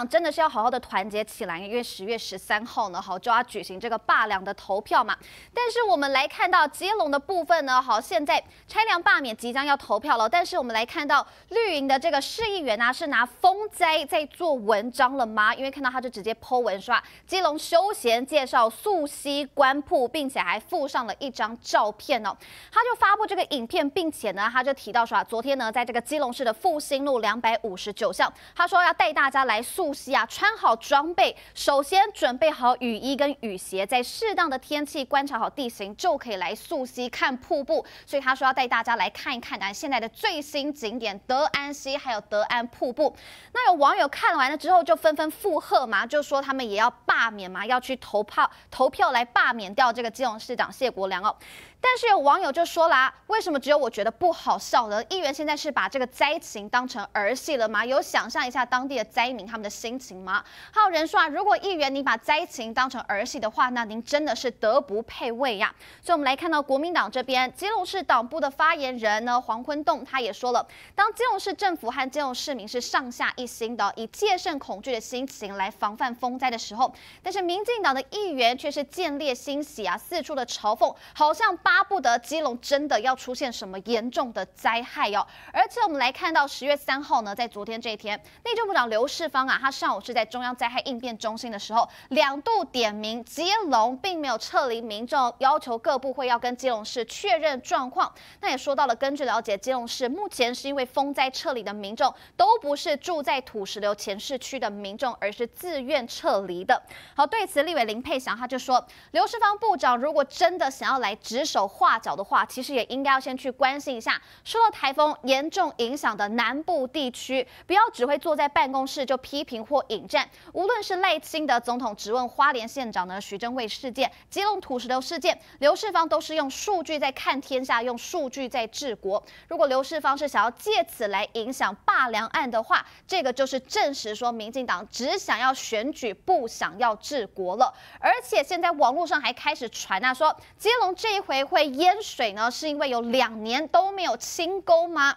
党真的是要好好的团结起来，因为10月13号呢，就要举行这个罢梁的投票嘛。但是我们来看到接龙的部分呢，现在拆梁罢免即将要投票了，但是我们来看到绿营的这个市议员啊，是拿风灾在做文章了吗？因为看到他就直接po文刷接龙休闲介绍溯溪官铺，并且还附上了一张照片哦。他就发布这个影片，并且呢，他就提到说啊，昨天呢，在这个基隆市的复兴路259巷，他说要带大家来溯溪啊，穿好装备，首先准备好雨衣跟雨鞋，在适当的天气观察好地形，就可以来溯溪看瀑布。所以他说要带大家来看一看现在的最新景点德安溪，还有德安瀑布。那有网友看完了之后就纷纷附和嘛，就说他们也要罢免嘛，要去投票来罢免掉这个基隆市长谢国樑哦。但是有网友就说啦、为什么只有我觉得不好笑呢？议员现在是把这个灾情当成儿戏了吗？有想象一下当地的灾民他们的心情吗？还有人说啊，如果议员你把灾情当成儿戏的话，那您真的是德不配位呀。所以我们来看到国民党这边基隆市党部的发言人呢黄坤栋他也说了，当基隆市政府和基隆市民是上下一心的，以戒慎恐惧的心情来防范风灾的时候，但是民进党的议员却是见猎心喜啊，四处的嘲讽，好像巴不得基隆真的要出现什么严重的灾害哦。而且我们来看到10月3号呢，在昨天这一天，内政部长刘世芳啊，他上午是在中央灾害应变中心的时候，2度点名基隆并没有撤离民众，要求各部会要跟基隆市确认状况。那也说到了，根据了解，基隆市目前是因为风灾撤离的民众都不是住在土石流前市区的民众，而是自愿撤离的。好，对此立委林佩祥他就说，刘世芳部长如果真的想要来值守画角的话，其实也应该要先去关心一下受到台风严重影响的南部地区，不要只会坐在办公室就批评或引战。无论是赖清德总统质问花莲县长呢徐榛蔚事件、基隆土石流事件，刘世芳都是用数据在看天下，用数据在治国。如果刘世芳是想要借此来影响罢梁案的话，这个就是证实说民进党只想要选举，不想要治国了。而且现在网络上还开始传啊，说基隆这一回会淹水呢，是因为有2年都没有清沟吗？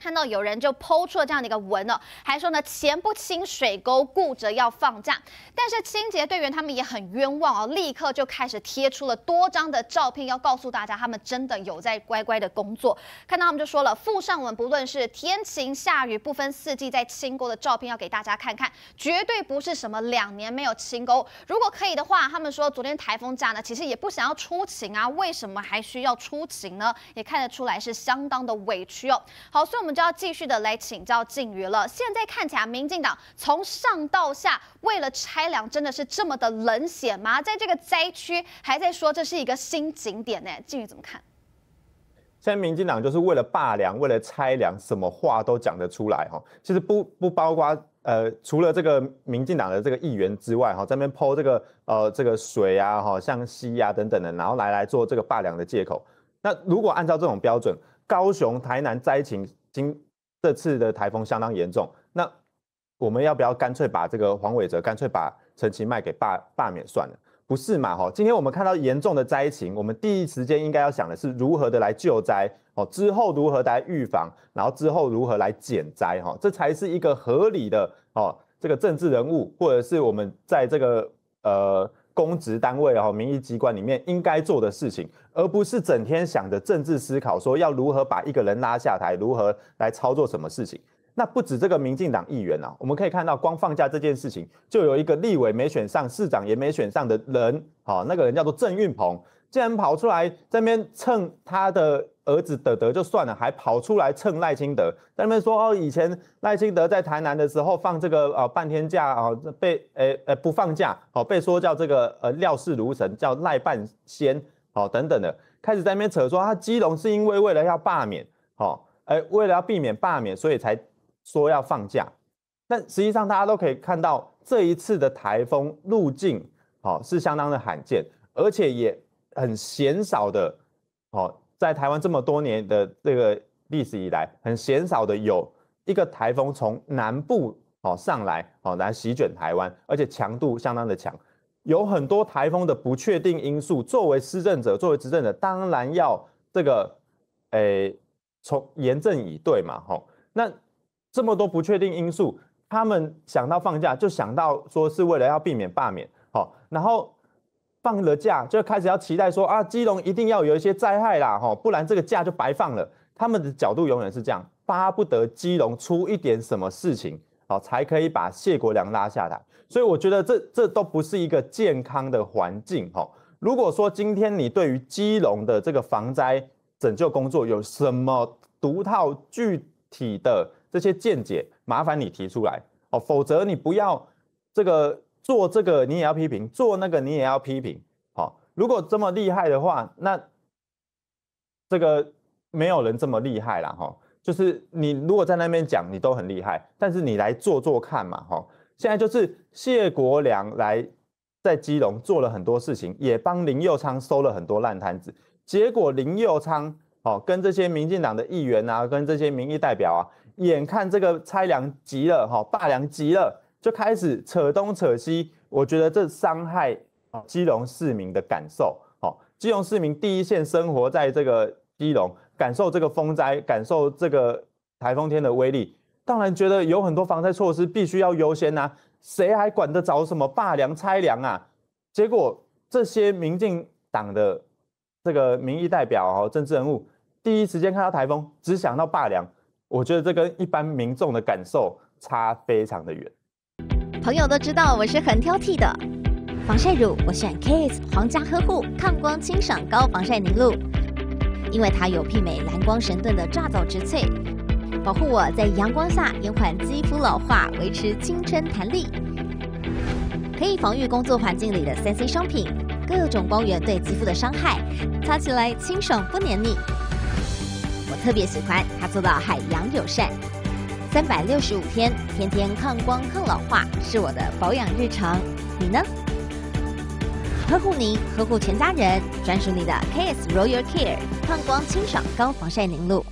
看到有人就抛出了这样的一个文了，还说呢钱不清水沟，顾着要放假。但是清洁队员他们也很冤枉哦，立刻就开始贴出了多张的照片，要告诉大家他们真的有在乖乖的工作。看到他们就说了，附上文不论是天晴下雨不分四季在清沟的照片，要给大家看看，绝对不是什么2年没有清沟。如果可以的话，他们说昨天台风假呢，其实也不想要出勤啊，为什么还需要出勤呢？也看得出来是相当的委屈哦。好，所以我们就要继续的来请教靖瑜了。现在看起来，民进党从上到下为了拆梁，真的是这么的冷血吗？在这个灾区还在说这是一个新景点呢、靖瑜怎么看？现在民进党就是为了罢梁，为了拆梁，什么话都讲得出来哈。其实不包括除了这个民进党的这个议员之外哈，在那边po这个水啊哈，像溪啊等等的，然后来做这个罢梁的借口。那如果按照这种标准，高雄、台南灾情。这次的台风相当严重，那我们要不要干脆把这个黄伟哲，干脆把陈其迈给罢免算了？不是嘛？哈，今天我们看到严重的灾情，我们第一时间应该要想的是如何的来救灾，之后如何来预防，然后之后如何来减灾，这才是一个合理的这个政治人物或者是我们在这个公职单位民意机关里面应该做的事情，而不是整天想着政治思考，说要如何把一个人拉下台，如何来操作什么事情。那不止这个民进党议员啊，我们可以看到光放假这件事情，就有一个立委没选上、市长也没选上的人，那个人叫做郑运鹏，竟然跑出来在那边蹭他的儿子德德就算了，还跑出来蹭赖清德，在那边说以前赖清德在台南的时候放这个半天假被不放假被说叫这个料事如神，叫赖半仙等等的，开始在那边扯说他基隆是因为为了要罢免为了要避免罢免，所以才说要放假。但实际上大家都可以看到，这一次的台风路径是相当的罕见，而且也很鲜少的，在台湾这么多年的这个历史以来，很鲜少的有一个台风从南部上来来席卷台湾，而且强度相当的强。有很多台风的不确定因素，作为施政者、作为执政者，当然要这个严阵以对嘛。那这么多不确定因素，他们想到放假就想到说是为了要避免罢免，好，然后放了假就开始要期待说啊，基隆一定要有一些灾害啦，不然这个假就白放了。他们的角度永远是这样，巴不得基隆出一点什么事情，好，才可以把谢国樑拉下台。所以我觉得这都不是一个健康的环境，哈。如果说今天你对于基隆的这个防灾拯救工作有什么独套具体的这些见解，麻烦你提出来哦，否则你不要这个做这个你也要批评，做那个你也要批评。好，如果这么厉害的话，那这个没有人这么厉害啦哈。就是你如果在那边讲，你都很厉害，但是你来做做看嘛哈。现在就是谢国樑来在基隆做了很多事情，也帮林右昌收了很多烂摊子，结果林右昌。哦，跟这些民进党的议员啊，跟这些民意代表啊，眼看这个拆梁急了，哈，罢梁急了，就开始扯东扯西。我觉得这伤害基隆市民的感受。哦，基隆市民第一线生活在这个基隆，感受这个风灾，感受这个台风天的威力，当然觉得有很多防灾措施必须要优先啊，谁还管得着什么罢梁拆梁啊？结果这些民进党的这个民意代表哦，政治人物。第一时间看到台风，只想到罢梁，我觉得这跟一般民众的感受差非常的远。朋友都知道我是很挑剔的，防晒乳我选 KS 皇家呵护抗光清爽高防晒凝露，因为它有媲美蓝光神盾的抓藻植萃，保护我在阳光下延缓肌肤老化，维持青春弹力，可以防御工作环境里的3C 商品各种光源对肌肤的伤害，擦起来清爽不黏腻。我特别喜欢它做到海洋友善，365天，天天抗光抗老化，是我的保养日常。你呢？呵护你，呵护全家人，专属你的 KS Royal Care 抗光清爽高防晒凝露。